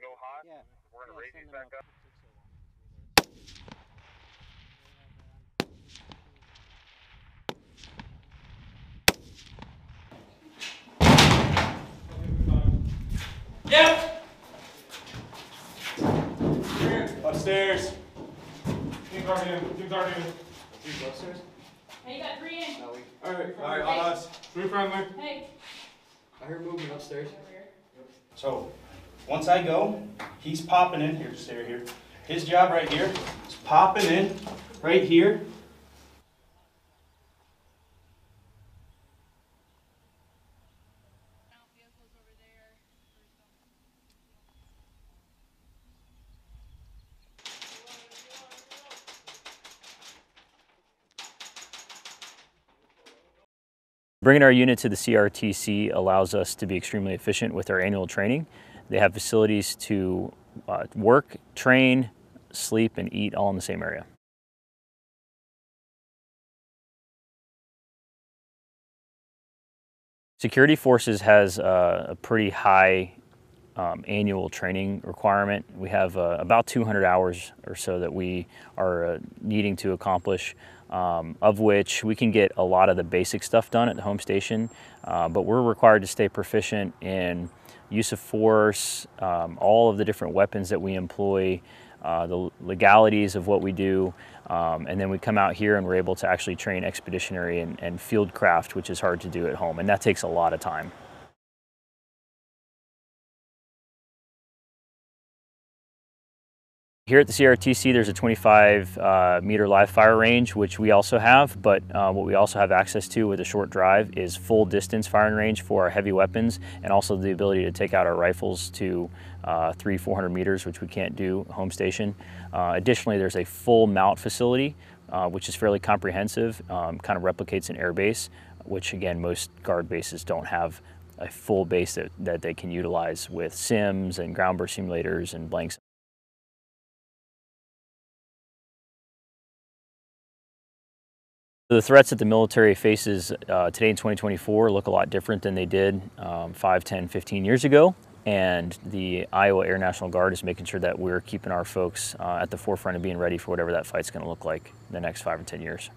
go hot. Yeah. We're going to raise these back up. Yep. Upstairs. Team Guardian. Team Guardian. Team upstairs. Hey, you got three in. No, all right, on us. Three friendly. Hey. I hear movement upstairs. So, once I go, he's popping in here. Stay right here. His job right here is popping in right here. Bringing our unit to the CRTC allows us to be extremely efficient with our annual training. They have facilities to work, train, sleep, and eat all in the same area. Security Forces has a pretty high annual training requirement. We have about 200 hours or so that we are needing to accomplish, of which we can get a lot of the basic stuff done at the home station, but we're required to stay proficient in use of force, all of the different weapons that we employ, the legalities of what we do, and then we come out here and we're able to actually train expeditionary and field craft, which is hard to do at home, and that takes a lot of time. Here at the CRTC, there's a 25-meter live fire range, which we also have, but what we also have access to with a short drive is full distance firing range for our heavy weapons, and also the ability to take out our rifles to 300–400 meters, which we can't do at home station. Additionally, there's a full mount facility, which is fairly comprehensive, kind of replicates an air base, which again, most guard bases don't have a full base that they can utilize with sims and ground burst simulators and blanks. The threats that the military faces today in 2024 look a lot different than they did 5, 10, 15 years ago. And the Iowa Air National Guard is making sure that we're keeping our folks at the forefront and being ready for whatever that fight's going to look like in the next 5 or 10 years.